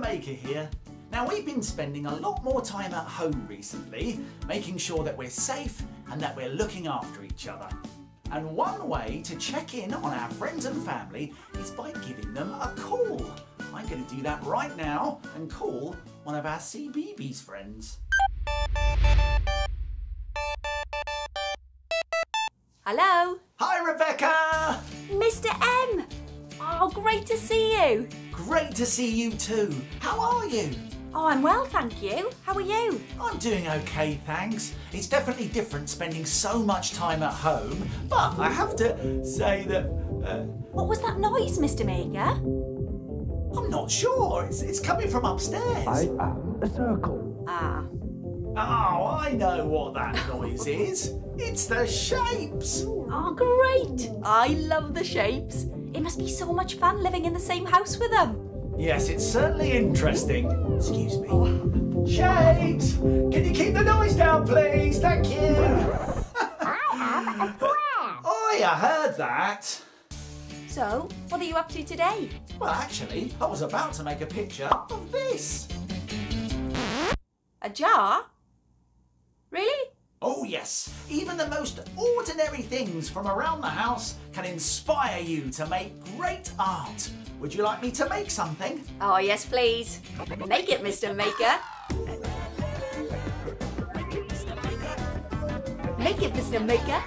Rebecca here. Now we've been spending a lot more time at home recently, making sure that we're safe and that we're looking after each other. And one way to check in on our friends and family is by giving them a call. I'm going to do that right now and call one of our CBeebies friends. Hello. Hi Rebecca. Mr. M. Oh, great to see you. Great to see you too. How are you? Oh, I'm well, thank you. How are you? I'm doing okay, thanks. It's definitely different spending so much time at home, but I have to say that... What was that noise, Mr. Maker? I'm not sure. It's coming from upstairs. I am a circle. Ah. Oh, I know what that noise is. It's the shapes. Oh, great. I love the shapes. It must be so much fun living in the same house with them. Yes, it's certainly interesting. Excuse me. Oh. Shapes! Can you keep the noise down, please? Thank you. I am a square. Oh, you heard that. So, what are you up to today? Well, actually, I was about to make a picture of this. A jar? Really? Oh, yes. Even the most ordinary things from around the house can inspire you to make great art. Would you like me to make something? Oh, yes, please. Make it, Mr. Maker. Make it, Mr. Maker.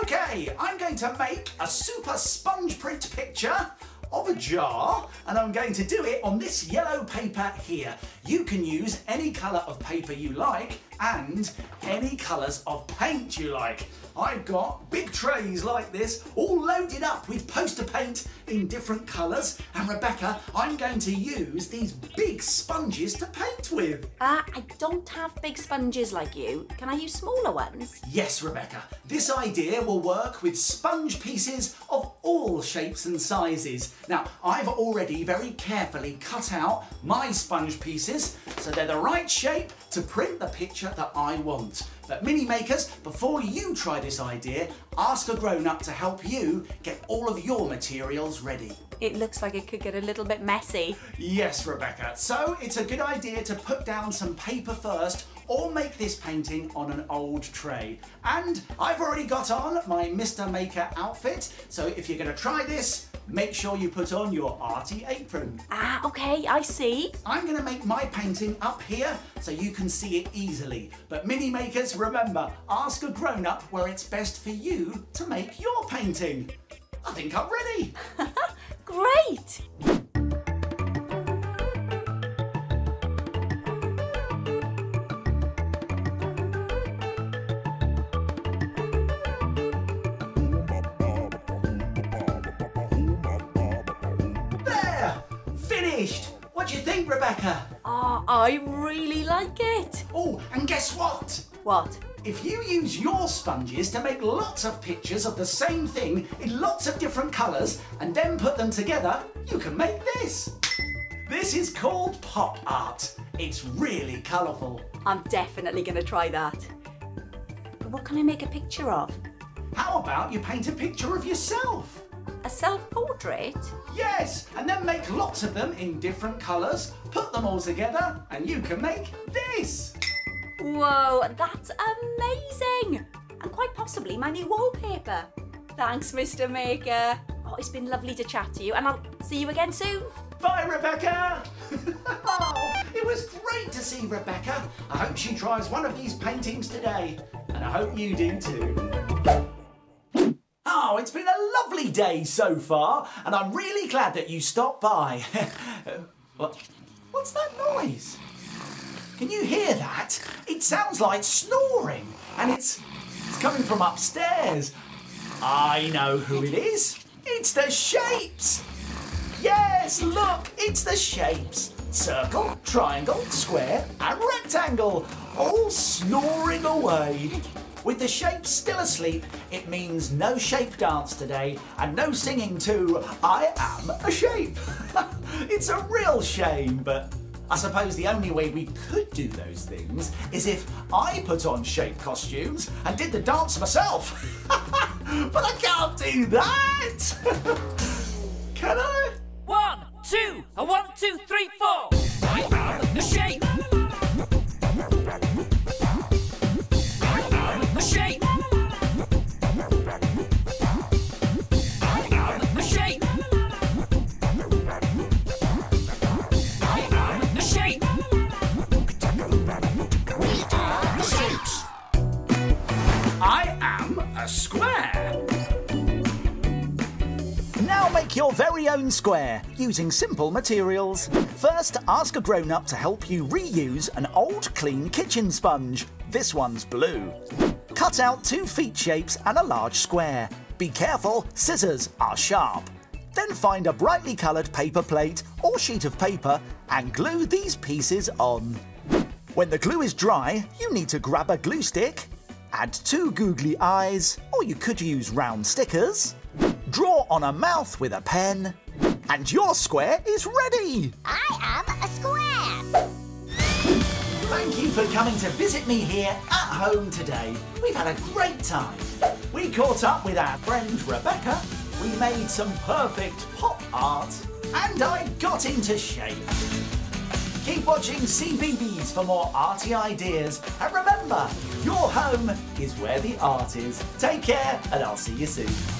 OK, I'm going to make a super sponge print picture of a jar, and I'm going to do it on this yellow paper here. You can use any colour of paper you like and any colours of paint you like. I've got big trays like this, all loaded up with poster paint in different colours. And Rebecca, I'm going to use these big sponges to paint with. I don't have big sponges like you. Can I use smaller ones? Yes, Rebecca. This idea will work with sponge pieces of all shapes and sizes. Now, I've already very carefully cut out my sponge pieces so they're the right shape to print the picture that I want. But mini makers, before you try this idea, ask a grown-up to help you get all of your materials ready. It looks like it could get a little bit messy. Yes, Rebecca. So it's a good idea to put down some paper first or make this painting on an old tray. And I've already got on my Mr. Maker outfit. So if you're going to try this, make sure you put on your arty apron. Ah, okay, I see. I'm going to make my painting up here so you can see it easily. But mini makers, remember, ask a grown-up where it's best for you to make your painting. I think I'm ready. Great! What do you think, Rebecca? Oh, I really like it. Oh, and guess what? What? If you use your sponges to make lots of pictures of the same thing in lots of different colours and then put them together, you can make this. This is called pop art. It's really colourful. I'm definitely going to try that. But what can I make a picture of? How about you paint a picture of yourself? A self-portrait? Yes, and then make lots of them in different colours, put them all together, and you can make this. Whoa, that's amazing! And quite possibly my new wallpaper. Thanks, Mr. Maker. Oh, it's been lovely to chat to you, and I'll see you again soon. Bye, Rebecca! Oh, it was great to see Rebecca. I hope she tries one of these paintings today, and I hope you do too. Oh, it's been a lovely day so far, and I'm really glad that you stopped by. What's that noise? Can you hear that? It sounds like snoring, and it's coming from upstairs. I know who it is. It's the shapes. Yes, look, it's the shapes. Circle, triangle, square, and rectangle, all snoring away. With the shapes still asleep, it means no shape dance today and no singing to I am a shape. It's a real shame, but I suppose the only way we could do those things is if I put on shape costumes and did the dance myself. But I can't do that. Can I? One, two, a 1, 2, 3, 4. I am a shape. I am a shape. I am a shape. I am a shape. We are the shapes. I am a square. Now make your very own square, using simple materials. First, ask a grown-up to help you reuse an old, clean kitchen sponge. This one's blue. Cut out 2 feet shapes and a large square. Be careful, scissors are sharp. Then find a brightly coloured paper plate or sheet of paper and glue these pieces on. When the glue is dry, you need to grab a glue stick, add 2 googly eyes, or you could use round stickers. Draw on a mouth with a pen, and your square is ready! I am a square! Thank you for coming to visit me here at home today. We've had a great time. We caught up with our friend Rebecca, we made some perfect pop art, and I got into shape. Keep watching CBeebies for more arty ideas, and remember, your home is where the art is. Take care, and I'll see you soon.